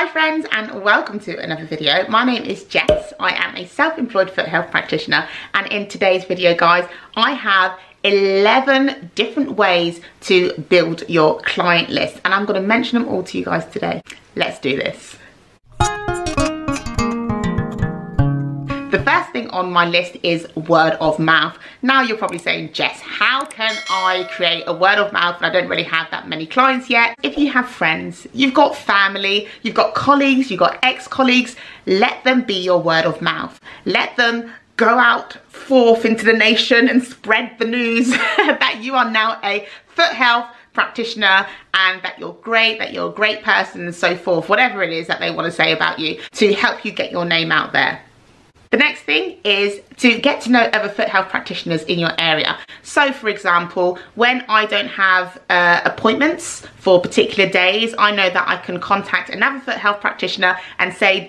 Hi friends and welcome to another video. My name is Jess. I am a self-employed foot health practitioner, and in today's video guys I have 11 different ways to build your client list, and I'm going to mention them all to you guys today. Let's do this. The first thing on my list is word of mouth. Now you're probably saying, Jess, how can I create a word of mouth? And I don't really have that many clients yet. If you have friends, you've got family, you've got colleagues, you've got ex-colleagues, let them be your word of mouth. Let them go out forth into the nation and spread the news that you are now a foot health practitioner and that you're a great person and so forth, whatever it is that they want to say about you to help you get your name out there. The next thing is to get to know other foot health practitioners in your area. So for example, when I don't have appointments for particular days, I know that I can contact another foot health practitioner and say,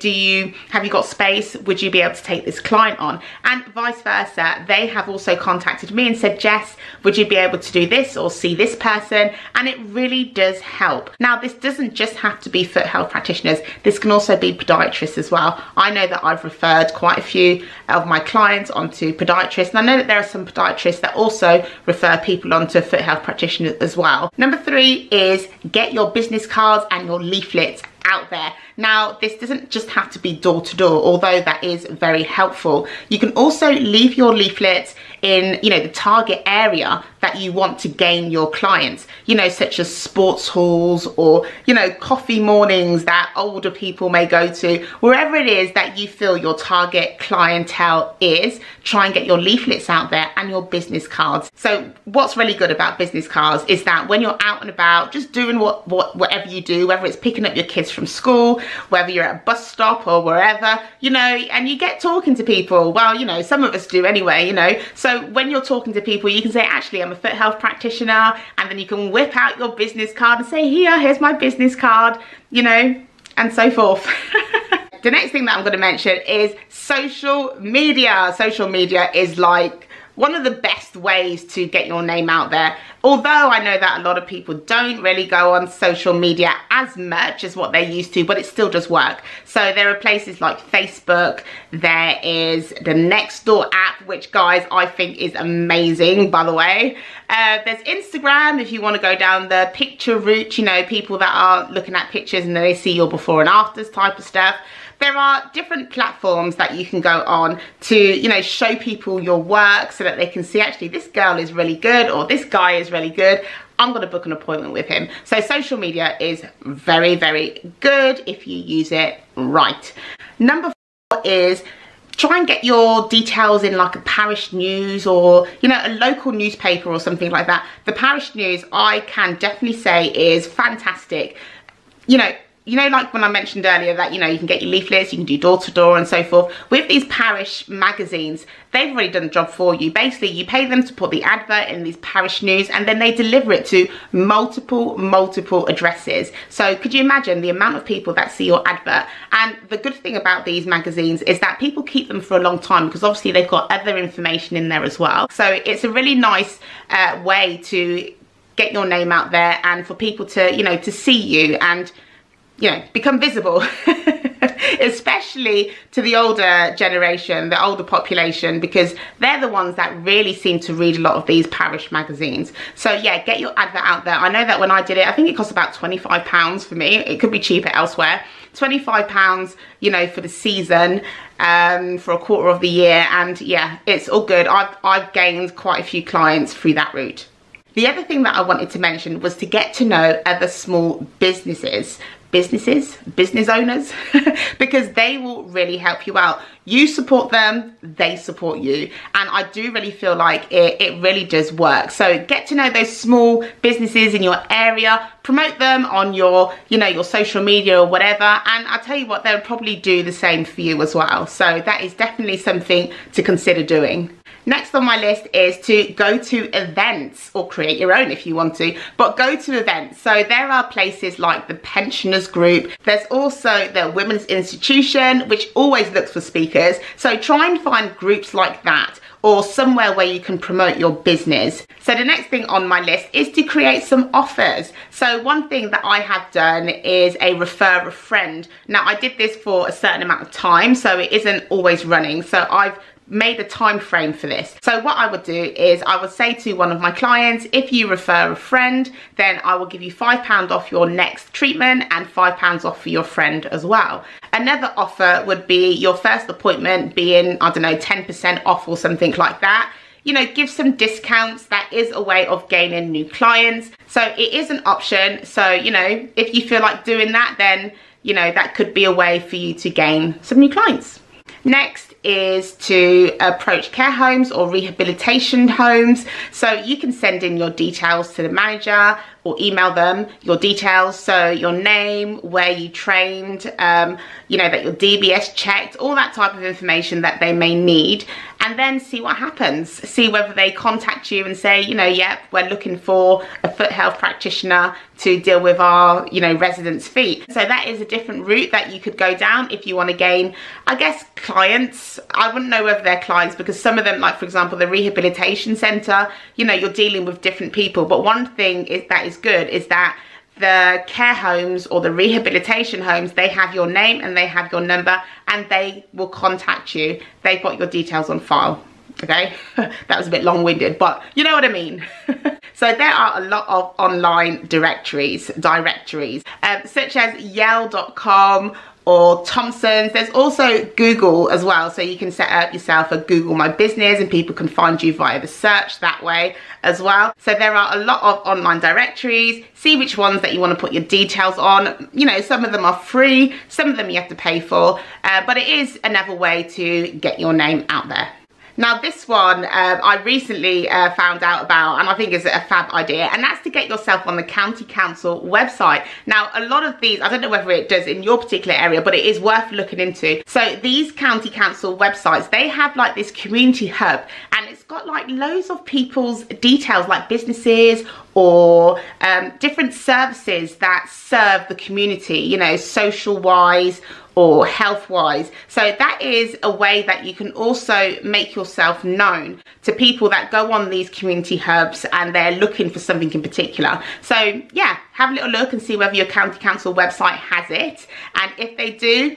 have you got space? Would you be able to take this client on? And vice versa, they have also contacted me and said, Jess, would you be able to do this or see this person? And it really does help. Now this doesn't just have to be foot health practitioners, this can also be podiatrists as well. I know that I've referred quite a few of my clients onto podiatrists, and I know that there are some podiatrists that also refer people onto foot health practitioners as well. Number three is get your business cards and your leaflets out there. Now this doesn't just have to be door to door, although that is very helpful. You can also leave your leaflets in the target area that you want to gain your clients, such as sports halls or coffee mornings that older people may go to. Wherever it is that you feel your target clientele is, try and get your leaflets out there and your business cards. So what's really good about business cards is that when you're out and about just doing whatever you do, whether it's picking up your kids from school, whether you're at a bus stop or wherever, and you get talking to people. Well, some of us do anyway, So when you're talking to people, you can say, actually, I'm a foot health practitioner. And then you can whip out your business card and say, here's my business card, and so forth. The next thing that I'm going to mention is social media. Social media is like one of the best ways to get your name out there. Although I know that a lot of people don't really go on social media as much as what they used to, but it still does work. So there are places like Facebook, there is the Nextdoor app, which guys I think is amazing, by the way. There's Instagram, if you want to go down the picture route, people that are looking at pictures and they see your before and afters type of stuff. There are different platforms that you can go on to, show people your work so that they can see, actually, this girl is really good or this guy is really good. I'm going to book an appointment with him. So social media is very, very good if you use it right. Number four is try and get your details in like a parish news or, a local newspaper or something like that. The parish news, I can definitely say, is fantastic. Like when I mentioned earlier that, you can get your leaflets, you can do door to door and so forth. With these parish magazines, they've already done the job for you. Basically, you pay them to put the advert in these parish news and then they deliver it to multiple addresses. So could you imagine the amount of people that see your advert? And the good thing about these magazines is that people keep them for a long time because obviously they've got other information in there as well. So it's a really nice way to get your name out there and for people to, to see you and become visible, especially to the older generation, the older population, because they're the ones that really seem to read a lot of these parish magazines. So yeah, get your advert out there. I know that when I did it, I think it cost about £25 for me. It could be cheaper elsewhere. £25, for the season, for a quarter of the year. And yeah, it's all good. I've gained quite a few clients through that route. The other thing that I wanted to mention was to get to know other small business owners, because they will really help you out. You support them, they support you. And I do really feel like it really does work. So get to know those small businesses in your area, promote them on your, your social media or whatever. And I'll tell you what, they'll probably do the same for you as well. So that is definitely something to consider doing. Next on my list is to go to events, or create your own if you want to, but go to events. So there are places like the Pensioners Group. There's also the Women's Institution, which always looks for speakers. So try and find groups like that. or somewhere where you can promote your business. So the next thing on my list is to create some offers. So one thing that I have done is a refer a friend. Now I did this for a certain amount of time, so it isn't always running. So I've made a time frame for this. So what I would do is I would say to one of my clients, if you refer a friend, then I will give you £5 off your next treatment and £5 off for your friend as well. Another offer would be your first appointment being, I don't know, 10% off or something like that. You know, give some discounts. That is a way of gaining new clients. So it is an option. So, you know, if you feel like doing that, then, you know, that could be a way for you to gain some new clients. Next is to approach care homes or rehabilitation homes. So you can send in your details to the manager or email them your details. So your name, where you trained, you know, that your DBS checked, all that type of information that they may need. And then see what happens. See whether they contact you and say, you know, yep, we're looking for a foot health practitioner to deal with our, you know, residents' feet. So that is a different route that you could go down if you want to gain, I guess, clients. I wouldn't know whether they're clients because some of them, like for example, the rehabilitation centre, you know, you're dealing with different people. But one thing is that is good is that the care homes or the rehabilitation homes, they have your name and they have your number and they will contact you. They've got your details on file. Okay, that was a bit long-winded, but you know what I mean. So there are a lot of online directories, such as Yale.com or Thompson's. There's also Google as well, so you can set up yourself a Google My Business and people can find you via the search that way as well. So there are a lot of online directories. See which ones that you want to put your details on. You know, some of them are free, some of them you have to pay for, but it is another way to get your name out there. Now this one I recently found out about, and I think is a fab idea, and that's to get yourself on the County Council website. Now a lot of these, I don't know whether it does in your particular area, but it is worth looking into. So these County Council websites, they have like this community hub and it's got like loads of people's details, like businesses or different services that serve the community, you know, social-wise or health-wise. So that is a way that you can also make yourself known to people that go on these community hubs and they're looking for something in particular. So yeah, have a little look and see whether your county council website has it, and if they do,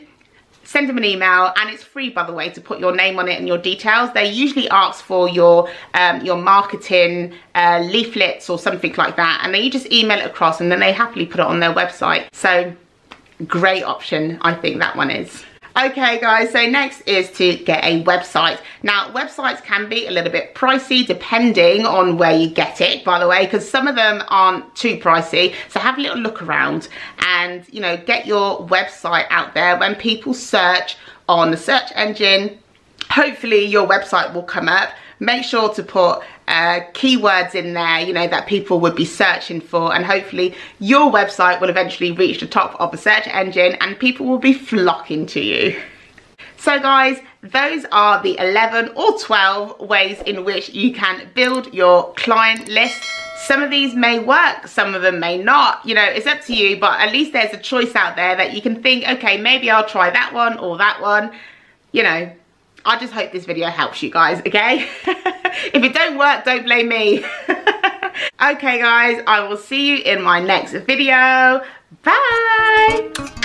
send them an email. And it's free, by the way, to put your name on it and your details. They usually ask for your marketing leaflets or something like that, and then you just email it across and then they happily put it on their website. So great option, I think that one is. Okay guys, so next is to get a website. Now websites can be a little bit pricey depending on where you get it, by the way, because some of them aren't too pricey. So have a little look around and, you know, get your website out there. When people search on the search engine, hopefully your website will come up. Make sure to put keywords in there, you know, that people would be searching for, and hopefully your website will eventually reach the top of the search engine and people will be flocking to you. So guys, those are the 11 or 12 ways in which you can build your client list. Some of these may work, some of them may not, you know, it's up to you, but at least there's a choice out there that you can think, okay, maybe I'll try that one or that one, you know. I just hope this video helps you guys, okay? If it don't work, don't blame me. Okay guys, I will see you in my next video. Bye!